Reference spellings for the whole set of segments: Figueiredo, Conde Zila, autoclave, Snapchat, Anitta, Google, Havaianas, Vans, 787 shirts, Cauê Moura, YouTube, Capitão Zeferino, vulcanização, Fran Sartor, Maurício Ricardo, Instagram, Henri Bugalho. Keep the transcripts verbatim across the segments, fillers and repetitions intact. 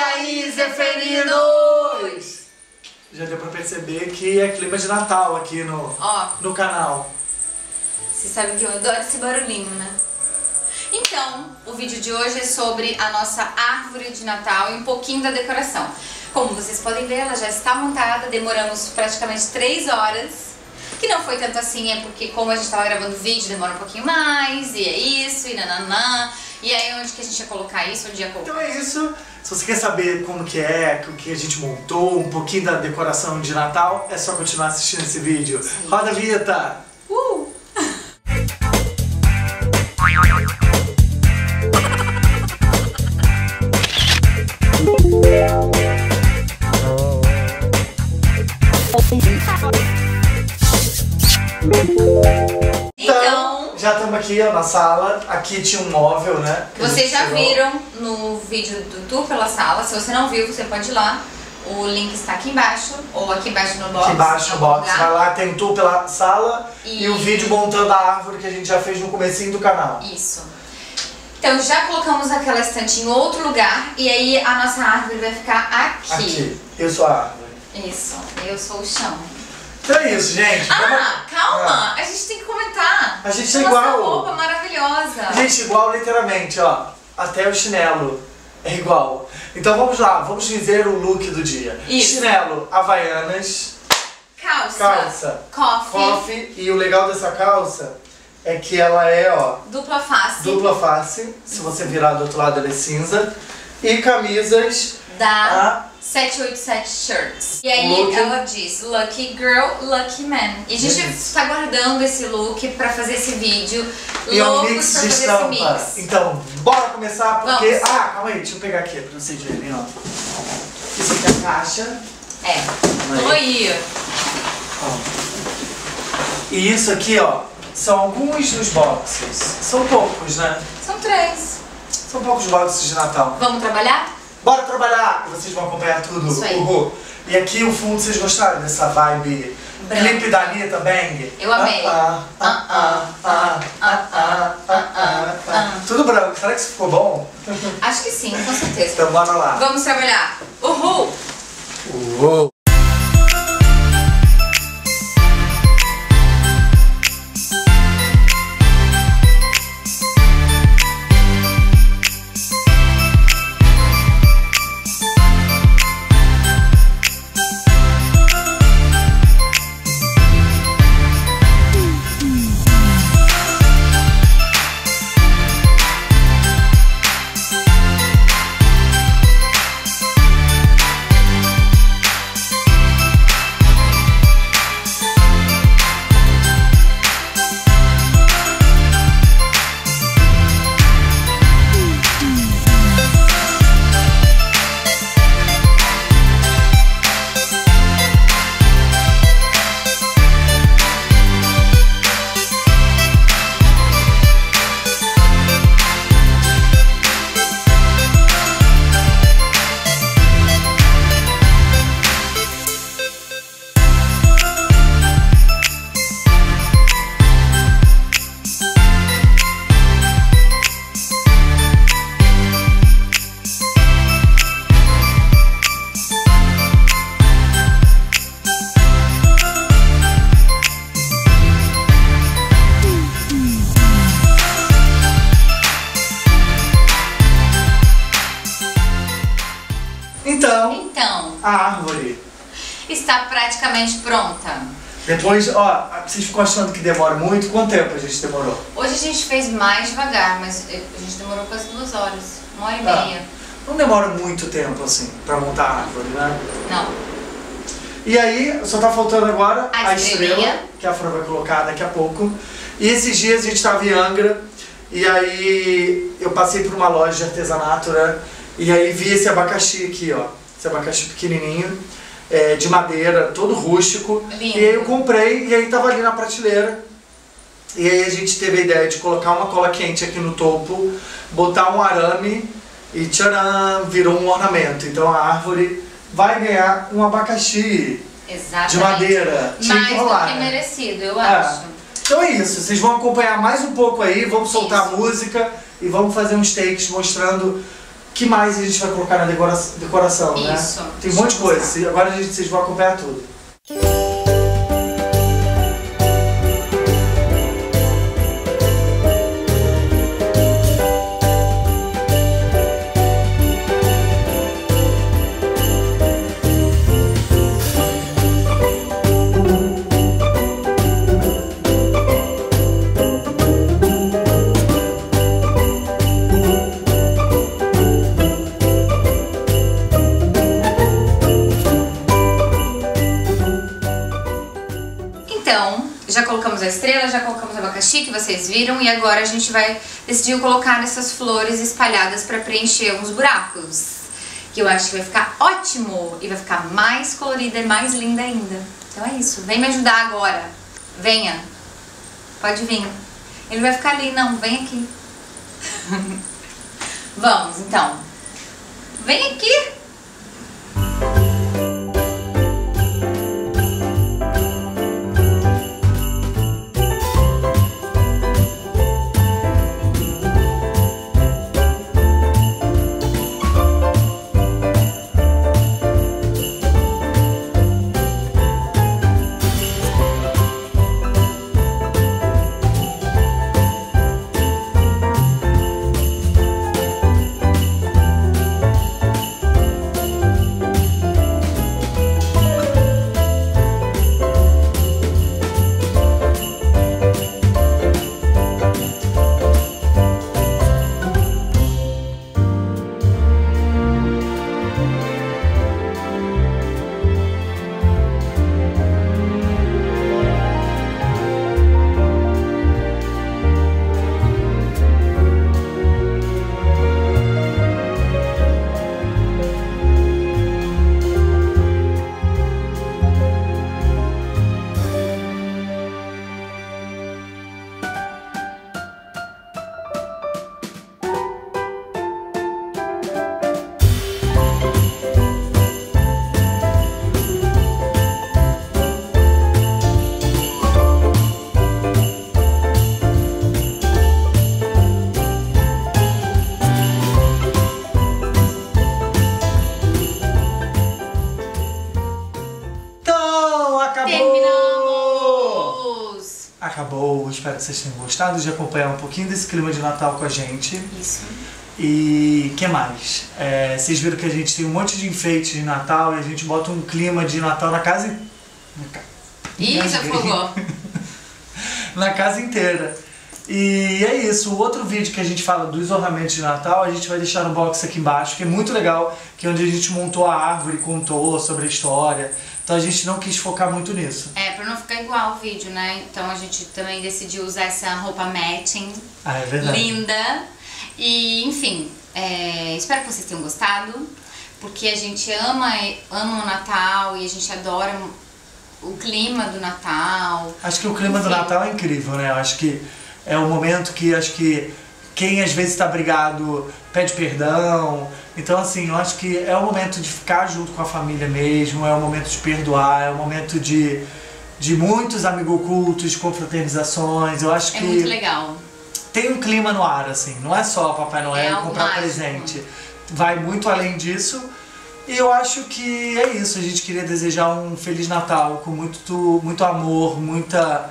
aí, Zeferinos? Já deu pra perceber que é clima de Natal aqui no, ó, no canal. Você sabe que eu adoro esse barulhinho, né? Então, o vídeo de hoje é sobre a nossa árvore de Natal e um pouquinho da decoração. Como vocês podem ver, ela já está montada, demoramos praticamente três horas. Que não foi tanto assim, é porque como a gente estava gravando vídeo, demora um pouquinho mais, e é isso, e nananã. E aí onde que a gente ia colocar isso, onde ia colocar Então é isso. Se você quer saber como que é, o que a gente montou, um pouquinho da decoração de Natal, é só continuar assistindo esse vídeo. Sim. Roda a vinheta! Uh! Então, já estamos aqui na sala, aqui tinha um móvel, né? Vocês já viram no vídeo do tour pela sala, se você não viu, você pode ir lá. O link está aqui embaixo, ou aqui embaixo no box. Aqui embaixo no box, vai lá, tem o tour pela sala e... e o vídeo montando a árvore que a gente já fez no comecinho do canal. Isso. Então já colocamos aquela estante em outro lugar e aí a nossa árvore vai ficar aqui. Aqui, eu sou a árvore. Isso, eu sou o chão. Então é isso, gente. Ah, vamos... calma! Ah. A gente tem que comentar. A gente é igual. Nossa roupa maravilhosa. Gente, igual literalmente, ó. Até o chinelo é igual. Então vamos lá, vamos dizer o look do dia. Isso. Chinelo, Havaianas. Calça. Calça. Coffee. Coffee. E o legal dessa calça é que ela é, ó. Dupla face. Dupla face. Se você virar do outro lado, ela é cinza. E camisas da... A... sete oito sete shirts. E aí look. Ela diz Lucky Girl, Lucky Man. E a gente yes. tá guardando esse look pra fazer esse vídeo. E loucos é um mix pra de fazer estampa. Esse mix. Então, bora começar porque... Vamos. Ah, calma aí, deixa eu pegar aqui pra vocês verem, ó. Isso aqui é a caixa. É. Olha aí. E isso aqui, ó, são alguns dos boxes. São poucos, né? São três. São poucos boxes de Natal. Vamos trabalhar? Bora trabalhar! Vocês vão acompanhar tudo. Isso aí. Uhul. E aqui o fundo, vocês gostaram dessa vibe? Clipe da Anitta, bang? Eu amei. Ah, ah, ah, ah, ah, ah, ah, ah. Tudo branco. Será que isso ficou bom? Acho que sim, com certeza. Então bora lá. Vamos trabalhar. Uhul! Uhul! A árvore está praticamente pronta. Depois, ó, vocês ficam achando que demora muito? Quanto tempo a gente demorou? Hoje a gente fez mais devagar, mas a gente demorou quase duas horas, uma hora e ah, meia. Não demora muito tempo, assim, pra montar a árvore, né? Não. E aí, só tá faltando agora a, a estrela, que a Fran vai colocar daqui a pouco. E esses dias a gente tava em Angra, e aí eu passei por uma loja de artesanato, né? E aí vi esse abacaxi aqui, ó. Esse abacaxi pequenininho, é, de madeira, todo rústico. Lindo. E aí eu comprei e aí tava ali na prateleira. E aí a gente teve a ideia de colocar uma cola quente aqui no topo, botar um arame e tcharam, virou um ornamento. Então a árvore vai ganhar um abacaxi. Exatamente. De madeira. Tinha mais que rolar, do que merecido, eu né? acho. É. Então é isso, vocês vão acompanhar mais um pouco aí, vamos soltar isso. a música e vamos fazer uns takes mostrando... que mais a gente vai colocar na decoração, decoração né? Isso. Tem um monte de coisa. Agora a gente, vocês vão acompanhar tudo. Já colocamos a estrela, já colocamos o abacaxi que vocês viram e agora a gente vai decidir colocar essas flores espalhadas para preencher uns buracos. Que eu acho que vai ficar ótimo e vai ficar mais colorida e mais linda ainda. Então é isso, vem me ajudar agora. Venha, pode vir. Ele vai ficar ali, não, vem aqui. Vamos então, vem aqui. Acabou, espero que vocês tenham gostado de acompanhar um pouquinho desse clima de Natal com a gente. Isso. E o que mais? É, vocês viram que a gente tem um monte de enfeites de Natal e a gente bota um clima de Natal na casa... Na ca... Ih, já fogou! Na casa inteira. E é isso, o outro vídeo que a gente fala dos ornamentos de Natal, a gente vai deixar no box aqui embaixo, que é muito legal, que é onde a gente montou a árvore, contou sobre a história. Então a gente não quis focar muito nisso. É, pra não ficar igual o vídeo, né? Então a gente também decidiu usar essa roupa matching. Ah, é verdade. Linda. E, enfim, é, espero que vocês tenham gostado, porque a gente ama, ama o Natal e a gente adora o clima do Natal. Acho que o clima enfim. do Natal é incrível, né? Eu acho que é um momento que acho que quem às vezes está brigado pede perdão. Então assim, eu acho que é o momento de ficar junto com a família mesmo, é o momento de perdoar, é o momento de, de muitos amigos ocultos, confraternizações. Eu acho que é muito legal. Tem um clima no ar, assim, não é só Papai Noel comprar presente. Vai muito além disso. E eu acho que é isso, a gente queria desejar um Feliz Natal com muito, muito amor, muita...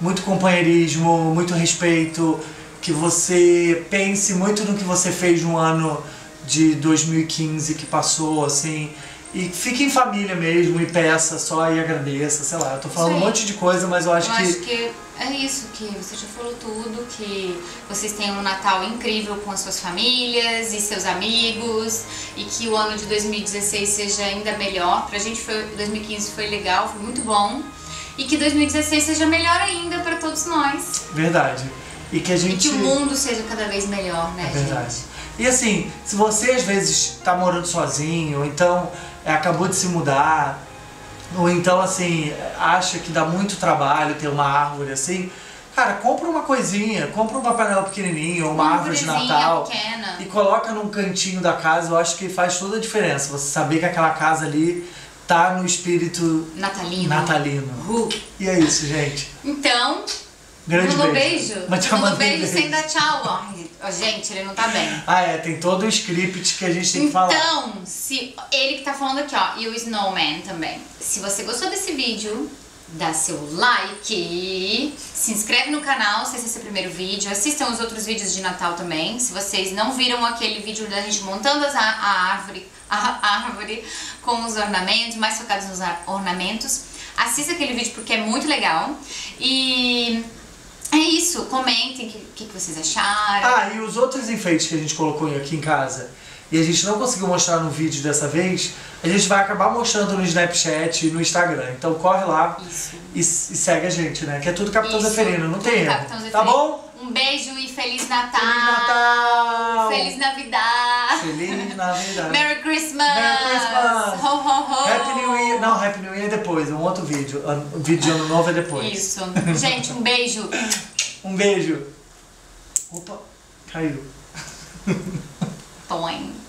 muito companheirismo, muito respeito, que você pense muito no que você fez no ano de dois mil e quinze que passou, assim, e fique em família mesmo, e peça só e agradeça, sei lá, eu tô falando um monte de coisa, mas eu acho que... Eu acho que é isso, que você já falou tudo, que vocês tenham um Natal incrível com as suas famílias e seus amigos, e que o ano de dois mil e dezesseis seja ainda melhor. Pra gente foi, dois mil e quinze foi legal, foi muito bom. E que dois mil e dezesseis seja melhor ainda para todos nós. Verdade. E que a gente... E que o mundo seja cada vez melhor, né, gente? É verdade. Gente? E assim, se você às vezes tá morando sozinho, ou então é, acabou de se mudar, ou então assim, acha que dá muito trabalho ter uma árvore assim, cara, compra uma coisinha, compra um Papai Noel pequenininho, ou uma, uma árvore de Natal pequena. E coloca num cantinho da casa, eu acho que faz toda a diferença. Você saber que aquela casa ali... tá no espírito natalino. natalino. Uh. E é isso, gente. Então, grande um beijo. beijo. Mas um beijo, beijo sem dar tchau, ó. Gente, ele não tá bem. Ah, é, tem todo o script que a gente tem que então, falar. Então, se ele que tá falando aqui, ó, e o Snowman também. Se você gostou desse vídeo, dá seu like, se inscreve no canal se esse é o seu primeiro vídeo, assistam os outros vídeos de Natal também. Se vocês não viram aquele vídeo da gente montando a, a, árvore, a árvore com os ornamentos, mais focados nos ornamentos, assista aquele vídeo porque é muito legal. E... é isso, comentem o que, que vocês acharam. Ah, e os outros enfeites que a gente colocou aqui em casa e a gente não conseguiu mostrar no vídeo dessa vez, a gente vai acabar mostrando no Snapchat e no Instagram. Então corre lá e, e segue a gente, né? Que é tudo Capitão Zeferino, não tem erro. Tá bom? Um beijo e Feliz Natal! Feliz Natal! Feliz Navidad! Feliz Navidad! Merry Christmas! Merry Christmas! Ho, ho, ho! Happy New Year! Não, Happy New Year é depois, um outro vídeo. Um vídeo de ano novo é depois. Isso. Gente, um beijo! Um beijo! Opa, caiu. Põe.